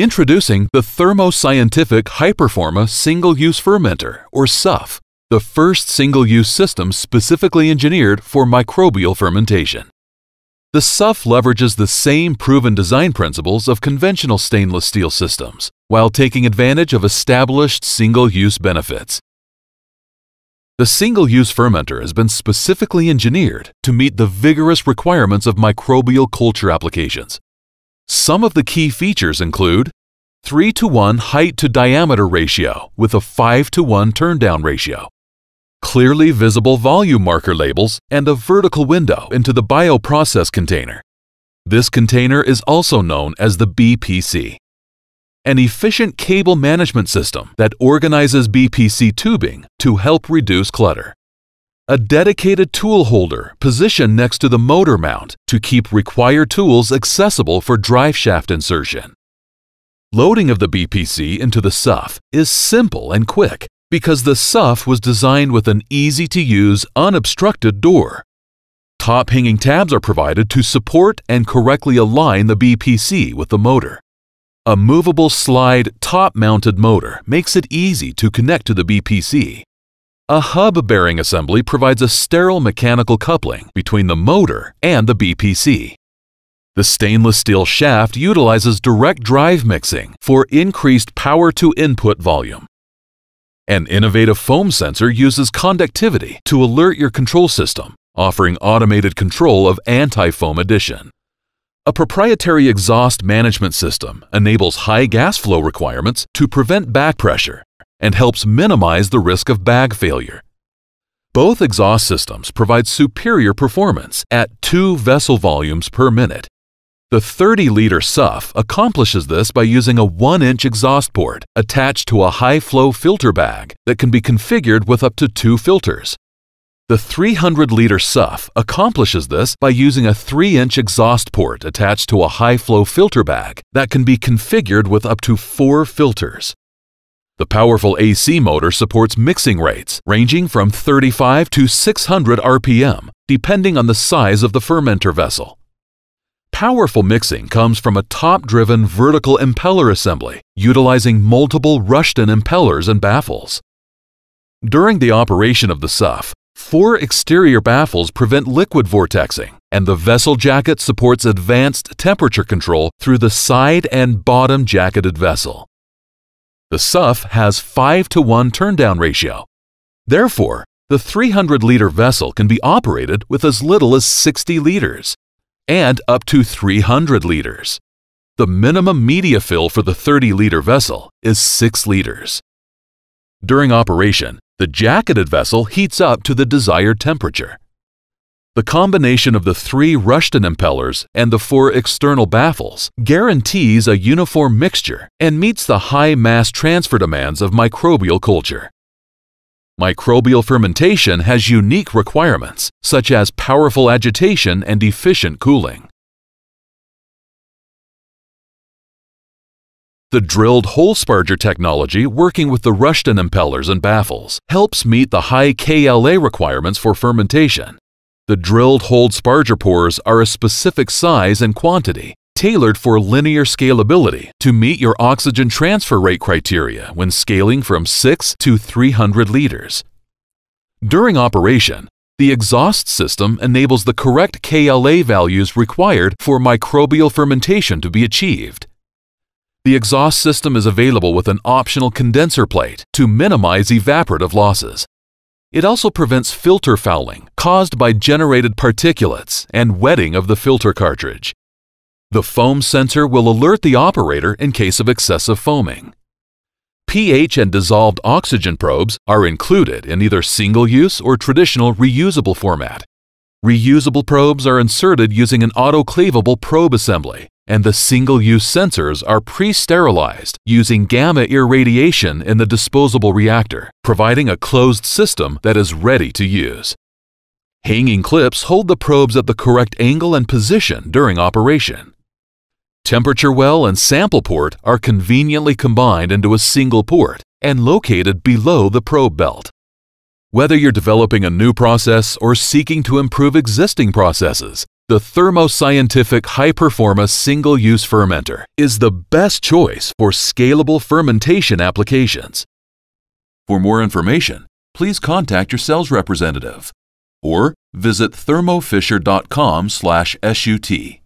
Introducing the Thermo Scientific HyPerforma Single-Use Fermentor, or SUF, the first single-use system specifically engineered for microbial fermentation. The SUF leverages the same proven design principles of conventional stainless steel systems, while taking advantage of established single-use benefits. The single-use fermenter has been specifically engineered to meet the vigorous requirements of microbial culture applications. Some of the key features include 3:1 height-to-diameter ratio with a 5:1 turndown ratio, clearly visible volume marker labels, and a vertical window into the bioprocess container. This container is also known as the BPC. An efficient cable management system that organizes BPC tubing to help reduce clutter. A dedicated tool holder positioned next to the motor mount to keep required tools accessible for drive shaft insertion. Loading of the BPC into the SUF is simple and quick, because the SUF was designed with an easy-to-use, unobstructed door. Top-hanging tabs are provided to support and correctly align the BPC with the motor. A movable slide top-mounted motor makes it easy to connect to the BPC. A hub bearing assembly provides a sterile mechanical coupling between the motor and the BPC. The stainless steel shaft utilizes direct drive mixing for increased power-to-input volume. An innovative foam sensor uses conductivity to alert your control system, offering automated control of anti-foam addition. A proprietary exhaust management system enables high gas flow requirements to prevent back pressure and helps minimize the risk of bag failure. Both exhaust systems provide superior performance at 2 vessel volumes per minute. The 30-liter SUF accomplishes this by using a 1-inch exhaust port attached to a high-flow filter bag that can be configured with up to 2 filters. The 300-liter SUF accomplishes this by using a 3-inch exhaust port attached to a high-flow filter bag that can be configured with up to 4 filters. The powerful AC motor supports mixing rates ranging from 35 to 600 RPM, depending on the size of the fermenter vessel. Powerful mixing comes from a top-driven vertical impeller assembly utilizing multiple Rushton impellers and baffles. During the operation of the SUF, 4 exterior baffles prevent liquid vortexing, and the vessel jacket supports advanced temperature control through the side and bottom jacketed vessel. The SUF has 5:1 turndown ratio. Therefore, the 300-liter vessel can be operated with as little as 60 liters. And up to 300 liters. The minimum media fill for the 30-liter vessel is 6 liters. During operation, the jacketed vessel heats up to the desired temperature. The combination of the 3 Rushton impellers and the 4 external baffles guarantees a uniform mixture and meets the high mass transfer demands of microbial culture. Microbial fermentation has unique requirements, such as powerful agitation and efficient cooling. The drilled hole sparger technology working with the Rushton impellers and baffles helps meet the high KLA requirements for fermentation. The drilled hole sparger pores are a specific size and quantity, tailored for linear scalability to meet your oxygen transfer rate criteria when scaling from 6 to 300 liters. During operation, the exhaust system enables the correct KLA values required for microbial fermentation to be achieved. The exhaust system is available with an optional condenser plate to minimize evaporative losses. It also prevents filter fouling caused by generated particulates and wetting of the filter cartridge. The foam sensor will alert the operator in case of excessive foaming. pH and dissolved oxygen probes are included in either single-use or traditional reusable format. Reusable probes are inserted using an autoclavable probe assembly, and the single-use sensors are pre-sterilized using gamma irradiation in the disposable reactor, providing a closed system that is ready to use. Hanging clips hold the probes at the correct angle and position during operation. Temperature well and sample port are conveniently combined into a single port and located below the probe belt. Whether you're developing a new process or seeking to improve existing processes, The Thermo Scientific HyPerforma Single-Use Fermentor is the best choice for scalable fermentation applications. For more information, please contact your sales representative or visit thermofisher.com/sut.